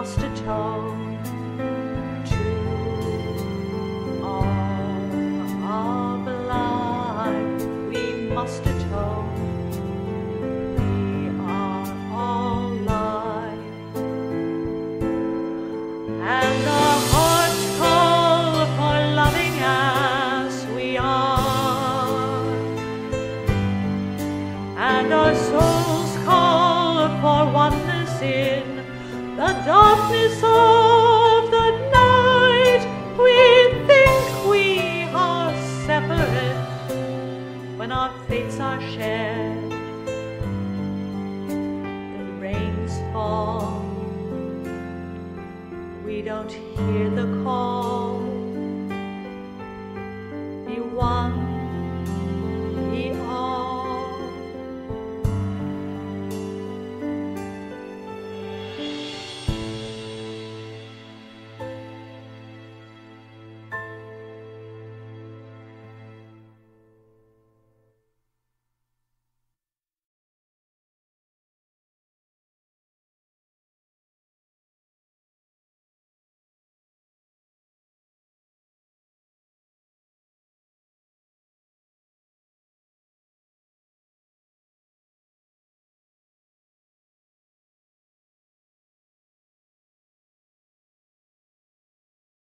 lost a toe to all of life. We must atone. We are all life, and the hearts call for loving as we are, and our souls call for oneness in the darkness of the night. We think we are separate when our fates are shared. The rains fall, we don't hear the call.